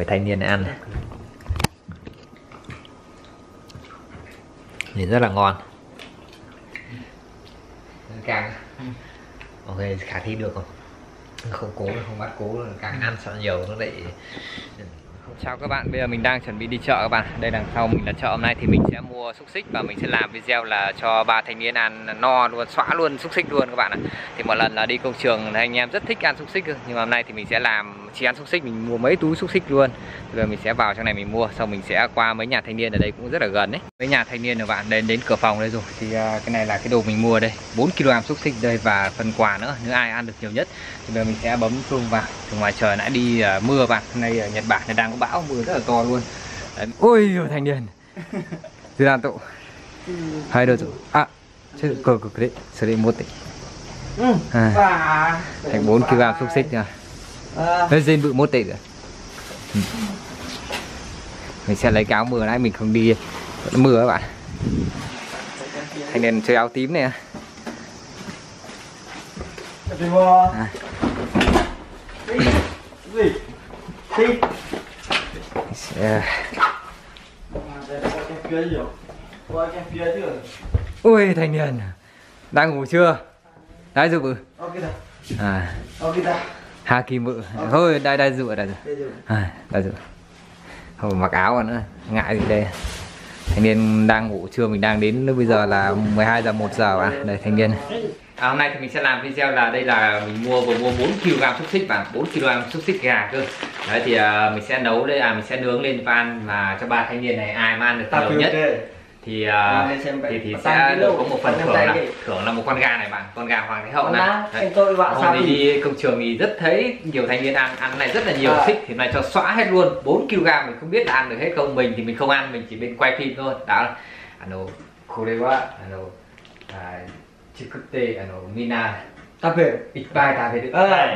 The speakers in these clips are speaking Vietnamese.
với thanh niên ăn. Nhìn rất là ngon. Càng ok, khả thi được không? Không cố, không bắt cố, càng ăn sợ nhiều nó lại. Chào các bạn, bây giờ mình đang chuẩn bị đi chợ các bạn. Đây đằng sau mình là chợ, hôm nay thì mình sẽ mua xúc xích và mình sẽ làm video là cho ba thanh niên ăn no luôn, xóa luôn xúc xích luôn các bạn ạ. Thì một lần là đi công trường anh em rất thích ăn xúc xích, nhưng mà hôm nay thì mình sẽ làm chỉ ăn xúc xích, mình mua mấy túi xúc xích luôn. Rồi mình sẽ vào trong này mình mua, xong mình sẽ qua mấy nhà thanh niên ở đây cũng rất là gần đấy. Mấy nhà thanh niên các bạn đến cửa phòng đây rồi. Thì cái này là cái đồ mình mua đây, 4 kg xúc xích đây và phần quà nữa, nếu ai ăn được nhiều nhất. Thì bây giờ mình sẽ bấm chuông vào. Thì ngoài trời nãy đi mưa bạn, hôm nay ở Nhật Bản này đang có bão mưa rất là to luôn. Đấy. Ôi thanh niên. Dư đàn tụ. Hai đứa tụ. À, chứ cực đấy, xử lý một tí. Thành 4 kg xúc xích rồi. Hết dên bự 1 tệ rồi. Mình sẽ lấy cái áo mưa, nãy mình không đi mưa các bạn. Thanh niên chơi áo tím này. Ui thanh niên đang ngủ chưa? Đái dụ bự. À. Hà kỳ mự. Thôi đây dụ đây rồi. À, đây dụ. Không mặc áo nữa, ngại gì đây. Thanh niên đang ngủ trưa, mình đang đến lúc bây giờ là 12 giờ 1 giờ bạn. Đây thanh niên. À, hôm nay thì mình sẽ làm video là đây là mình vừa mua 4 kg xúc xích và 4 kg xúc xích gà cơ. Đấy thì mình sẽ nấu đây, mình sẽ nướng lên và ăn và cho ba thanh niên này ai mà ăn được nhiều nhất thì sẽ được có một phần thưởng là một con gà này bạn, con gà Hoàng Thái Hậu này. Hôm nay đi công trường thì rất thấy nhiều thanh niên ăn này rất là nhiều xích, thì này cho xóa hết luôn 4 kg, mình không biết là ăn được hết không, mình thì mình không ăn, mình chỉ bên quay phim thôi. Đó. Ano korewa ano chikutte ano mina tabe ipai tabe được.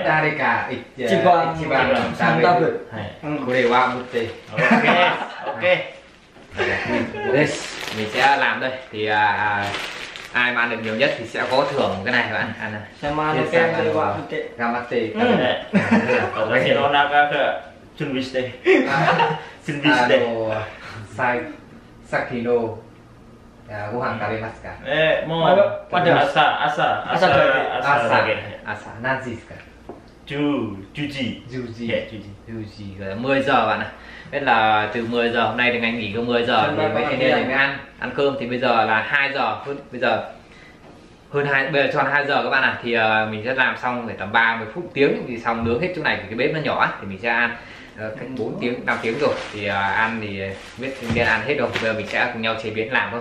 Dare ka ichiban tabe được. Korewa mutte. Ok. Mình sẽ làm đây thì ai mà ăn được nhiều nhất thì sẽ có thưởng cái này bạn ăn Juji 10 giờ bạn ạ. Biết là từ 10 giờ hôm nay thì anh nghỉ có 10 giờ thì mấy thanh niên này mới ăn cơm, thì bây giờ là 2 giờ bây giờ tròn 2 giờ các bạn ạ. Thì mình sẽ làm xong phải tầm 30 phút tiếng thì xong, nướng hết chỗ này, cái bếp nó nhỏ thì mình sẽ ăn cách 4 tiếng 5 tiếng rồi thì ăn thì biết thanh niên ăn hết rồi, bây giờ mình sẽ cùng nhau chế biến làm thôi.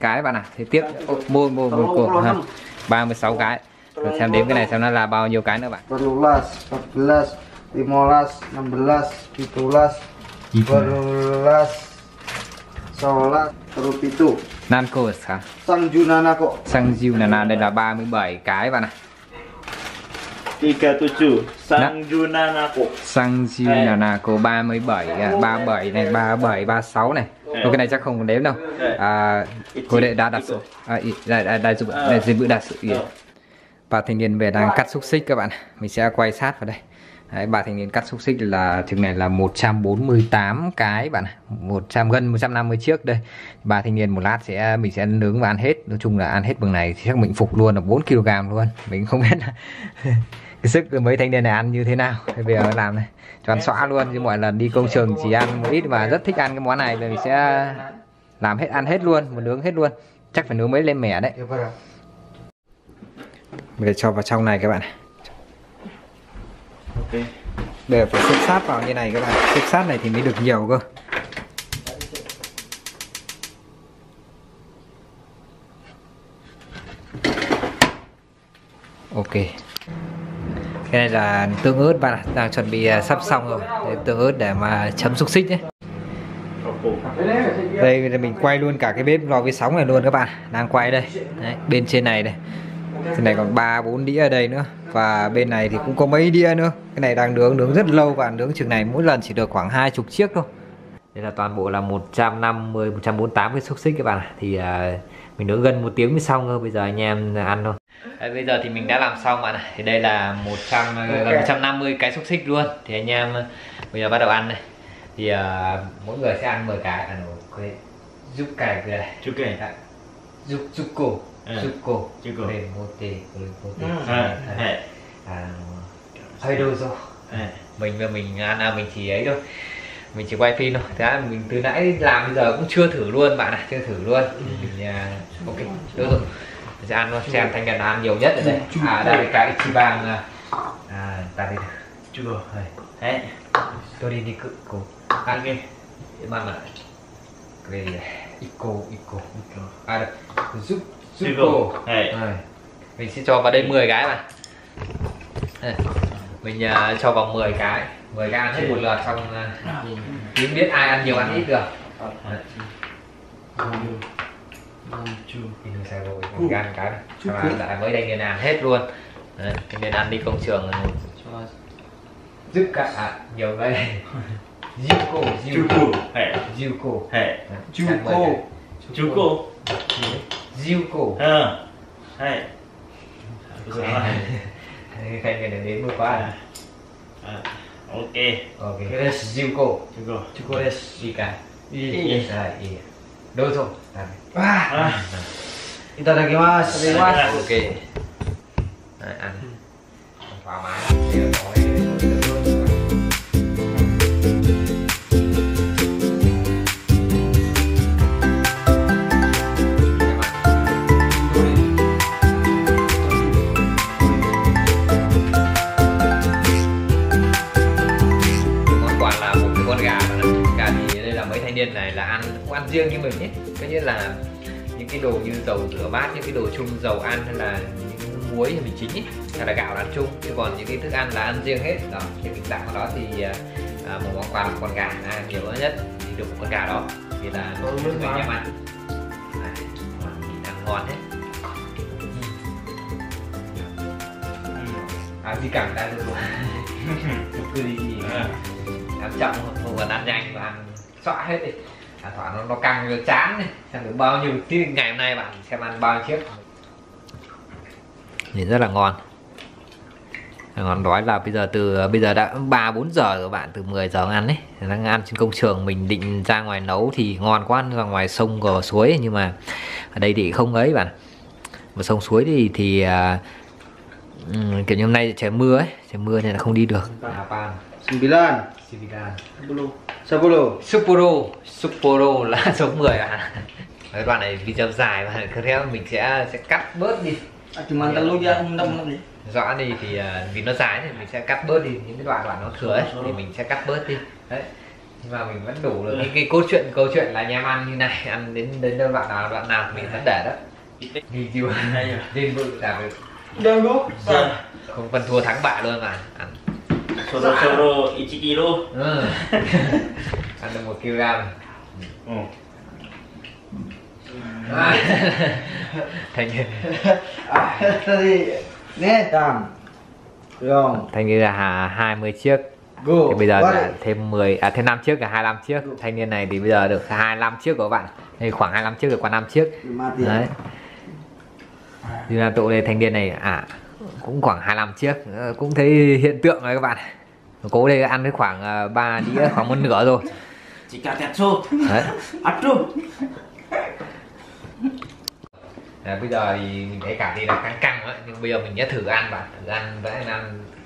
cái bạn ạ. Thế tiếp một cuộc 36 cái. Rồi xem đếm cái này xem nó là bao nhiêu cái nữa bạn. 14, 14, 15, 16, 17, 18, 16, 17. Nankos hả? Sangjunanako. Sangjunana đây là 37 cái bạn ạ. 37 Sangjunanako. Sangjunanako 37 này, 37 36 này. Cái này chắc không đếm đâu. Cô đệ đã đặt số. Đây dịch vụ đặt sự. Bà thanh niên về đang cắt xúc xích các bạn, mình sẽ quay sát vào đây. Đấy, bà thanh niên cắt xúc xích là chừng này là 148 cái bạn, 150 chiếc đây. Bà thanh niên một lát mình sẽ nướng và ăn hết, nói chung là ăn hết bằng này thì chắc mình phục luôn là 4 kg luôn. Mình không biết là cái sức mấy thanh niên này ăn như thế nào. Thế bây giờ làm này, cho ăn xóa luôn, chứ mọi lần đi công trường chỉ ăn một ít mà rất thích ăn cái món này, mình sẽ làm hết ăn hết luôn, một nướng hết luôn. Chắc phải nướng mới lên mẻ đấy. Mình cho vào trong này các bạn. Ok. Để phải xếp sát vào như này các bạn. Xếp sát này thì mới được nhiều cơ. Ok. Cái này là tương ớt bạn ạ. Đang chuẩn bị sắp xong rồi. Để tương ớt để mà chấm xúc xích nhé. Đây mình quay luôn cả cái bếp lò vi sóng này luôn các bạn. Đang quay đây. Đấy, bên trên này đây. Trên này còn 3-4 đĩa ở đây nữa. Và bên này thì cũng có mấy đĩa nữa. Cái này đang nướng rất lâu và nướng chừng này mỗi lần chỉ được khoảng 20 chiếc thôi. Đây là toàn bộ là 150, 148 cái xúc xích các bạn ạ. Thì mình nướng gần 1 tiếng mới xong thôi. Bây giờ anh em ăn thôi. Đấy, bây giờ thì mình đã làm xong bạn ạ. Thì đây là 150 cái xúc xích luôn. Thì anh em bây giờ bắt đầu ăn này. Thì mỗi người sẽ ăn 10 cái. Ăn cái giúp cải về này. Giúp cải. Giúp cổ. Giúp cổ. Giúp cổ. Để một tỷ. Hơi đôi rồi. Mình ăn là mình chỉ ấy thôi. Mình chỉ quay phim thôi. Thế là mình từ nãy làm bây giờ cũng chưa thử luôn bạn ạ. Chưa thử luôn. Ok. Được rồi. Mình sẽ ăn luôn. Xem Thanh Nhật ăn nhiều nhất ở đây. À đây là cái chi vàng. Ta đi. Chưa rồi. Đấy. Tôi đi cự cổ. Ăn đi. Mà mà. Cái Ico. À được. Giúp cô. Mình sẽ cho vào đây 10 cái mà. Mình cho vào 10 cái. 10 cái ăn hết một lượt xong mình biết ai ăn nhiều ăn ít được. Mình ăn cái lại mới đây nên ăn hết luôn. Đấy, nên ăn đi công trường giúp cả nhiều người. Jiuko. Hay. Cái này đến mua quá à. Ok. Cái này Jiuko desu ikai. Dozo. Itadakimasu. Ok. Đấy, ăn. Thoải mái. Này là ăn riêng như mình ấy, có nghĩa là những cái đồ như dầu rửa bát, những cái đồ chung dầu ăn hay là những muối thì mình chính ấy, hay là gạo là ăn chung, chứ còn những cái thức ăn là ăn riêng hết đó. Thì mình tặng đó thì một món quà là con gà là nhiều nhất thì được một con gà đó thì là mình nhà ăn ăn ngon hết. Đi cảm đã được cứ đi ăn chậm một lần ăn nhanh và ăn xóa hết đi, thoảng nó căng rồi chán này. Xem được bao nhiêu tiếng ngày hôm nay bạn xem ăn bao nhiêu chiếc. Nhìn rất là ngon. Ngon đói là bây giờ từ bây giờ đã 3-4 giờ rồi bạn, từ 10 giờ ăn đấy. Đang ăn trên công trường, mình định ra ngoài nấu thì ngon quá, ra ngoài sông gò suối nhưng mà ở đây thì không ấy bạn. Mà sông suối thì kiểu như hôm nay trời mưa ấy, trời mưa nên là không đi được. Sapporo là số 10 à. Cái đoạn này video dài mà cứ theo mình sẽ cắt bớt đi. Rõ đi thì vì nó dài thì mình sẽ cắt bớt đi những cái đoạn nó thừa ấy, thì mình sẽ cắt bớt đi. Đấy. Nhưng mà mình vẫn đủ được cái câu chuyện là nhà ăn như này, ăn đến đoạn nào mình vẫn để đó. Review này nên vội là không phân thua thắng bại luôn mà. Ăn Sapporo 1kg. Ăn được 1kg. Thành niên là 20 chiếc. Thì bây giờ là thêm 5 chiếc là 25 chiếc. Thanh niên này thì bây giờ được 25 chiếc của bạn. Thì khoảng 25 chiếc được qua 5 chiếc. Đấy. Thì là tụ này thanh niên này cũng khoảng 25 chiếc, cũng thấy hiện tượng rồi các bạn. Cố đây ăn với khoảng 3 đĩa, khoảng 1/2 rồi. Bây giờ thì mình thấy cảm thấy là căng đấy, nhưng bây giờ mình sẽ thử ăn bạn,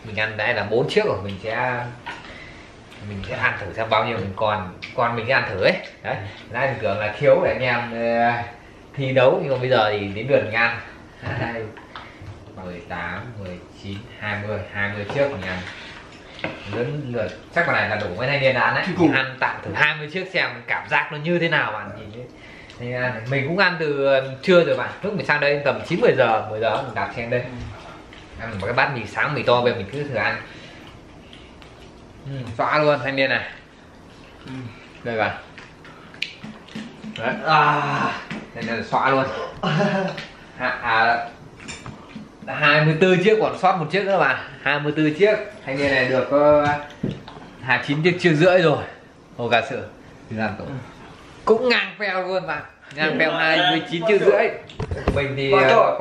mình ăn đây là 4 chiếc rồi, mình sẽ ăn thử xem bao nhiêu mình còn mình sẽ ăn thử ấy. Đấy, nãy mình tưởng là khiếu để anh em thi đấu nhưng mà bây giờ thì đến lượt mình ăn. 18, 19, 20 chiếc mình ăn. Lớn lượt chắc con này là đủ với thanh niên ăn đấy. Ăn tạm thử 20 chiếc xem cảm giác nó như thế nào bạn nhìn. Mình cũng ăn từ trưa rồi bạn. Lúc mình sang đây tầm 9-10 giờ, 10 giờ mình đặt sang đây. Ăn một cái bát mì sáng mì to về mình cứ thử ăn. Xóa luôn thanh niên này. Đây bạn. Đấy. Này xóa luôn. 24 chiếc còn sót một chiếc nữa mà. 24 chiếc. Thanh niên này được có 29 chiếc chưa rưỡi rồi. Hồ cà sữa thì làm cũng ngang phèo luôn mà. Ngang phèo 29 chiếc rưỡi. Mình thì có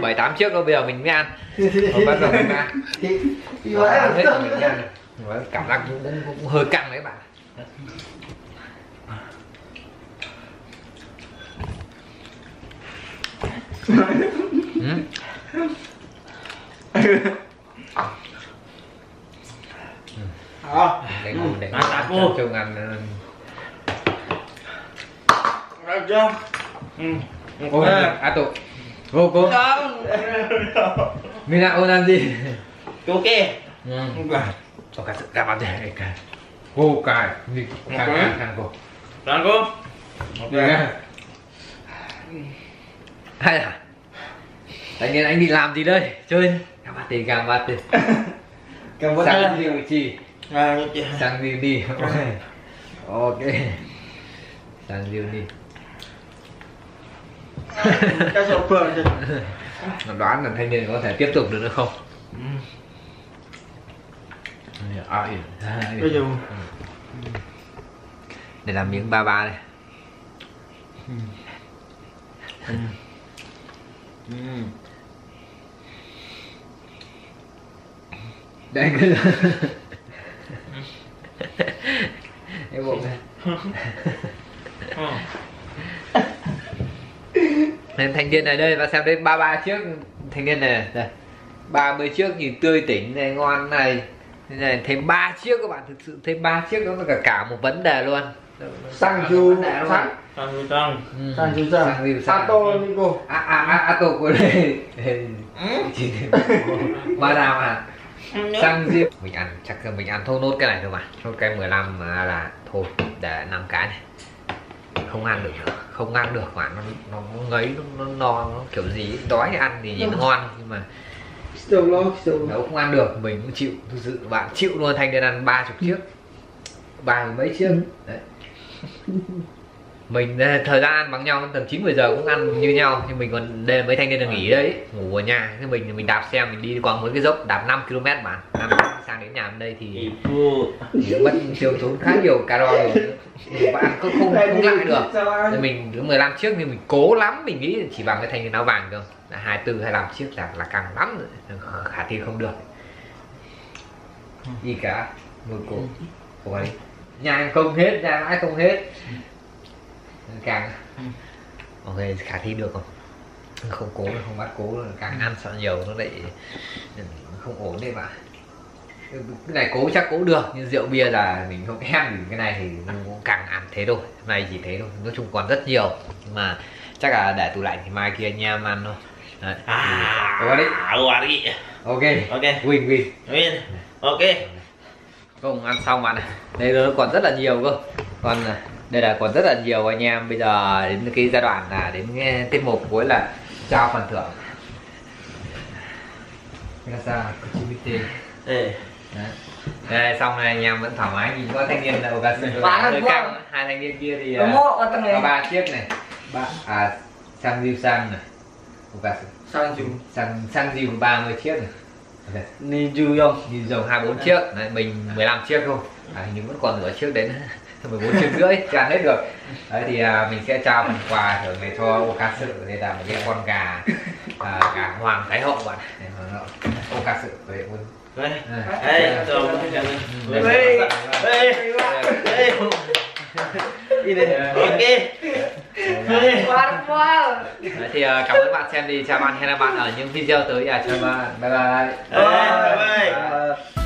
7-8 chiếc thôi, bây giờ mình mới ăn. Rồi bắt đầu mình ăn. Cảm giác cũng hơi căng đấy bạn. Để ngủ trông ăn. Được chưa? Cô cô mình nào ăn gì? Cô kê cho cả sự đạp vào đây cả cô cài đi càng cô đang cô hay là tại nhiên anh đi làm gì đây chơi càng bát đi sang gì chị sang gì đi ok sang gì đi đoán là thanh niên có thể tiếp tục được nữa không? Để làm miếng ba ba này. Đây cứ em bụng này. Thanh niên này đây, và xem đây 33 chiếc thanh niên này, đây 30 chiếc nhìn tươi tỉnh này, ngon này. Thế này thêm 3 chiếc các bạn, thực sự thêm 3 chiếc đó là cả một vấn đề luôn. Sang du sang sang sang Sapporo cô Ato của đây ba nào à sang diệp mình ăn, chắc là mình ăn thô nốt cái này thôi mà. Thôi cái 15 là thôi, để 5 cái này không ăn được nữa, không ăn được mà nó ngấy, nó no, nó kiểu gì đói thì ăn thì nhìn nó ngon nhưng mà nếu không ăn được mình cũng chịu, thực sự bạn chịu luôn. Thanh niên ăn 30 chiếc, 30 mấy chiếc đấy. Mình thời gian ăn bằng nhau, tầm 9-10 giờ cũng ăn như nhau, nhưng mình còn đêm mấy thanh niên là nghỉ đấy, ngủ ở nhà. Thế mình đạp xe mình đi qua mấy cái dốc đạp 5 km mà 5 sang đến nhà bên đây thì mất tiêu tốn khá nhiều calo rồi, và ăn không lại được. Thì mình cứ 15 chiếc nhưng mình cố lắm, mình nghĩ chỉ bằng cái thanh niên áo vàng thôi, 24-25 chiếc là càng lắm rồi, khả thi không được gì cả. Ngồi cổ ấy nhang không hết, nhang mãi không hết, càng ok khả thi được không? Không cố, không bắt cố, càng ăn sợ nhiều nó lại không ổn đấy bạn. Cái này cố chắc cố được, nhưng rượu bia là mình không em, cái này thì cũng càng ăn thế thôi. Này chỉ thế thôi, nói chung còn rất nhiều nhưng mà chắc là để tủ lạnh thì mai kia anh em ăn thôi. Đấy. Ok win ok không ăn xong bạn này. Đây nó còn rất là nhiều cơ, còn đây là còn rất là nhiều anh em. Bây giờ đến cái giai đoạn là đến nghe tiết mục cuối là trao phần thưởng. Đây, xong này anh em vẫn thoải mái nhìn có thanh niên đầu gà sừng hơi căng, hai thanh niên kia thì có 3 chiếc này, sang diêu sang này, sang diêu 30 chiếc này. Ni du không? Ni du 24 chiếc, đấy, mình 15 chiếc thôi. Nhưng vẫn còn nửa chiếc đến 14 chiếc rưỡi, chưa ăn hết được. Đấy thì mình sẽ trao phần quà thưởng này cho Okasu, đây là một cái con gà, gà Hoàng Thái Hậu bạn. Okasu về luôn. Thì cảm ơn bạn xem đi, chào bạn, hẹn gặp bạn ở những video tới. Chào bạn, bye bye.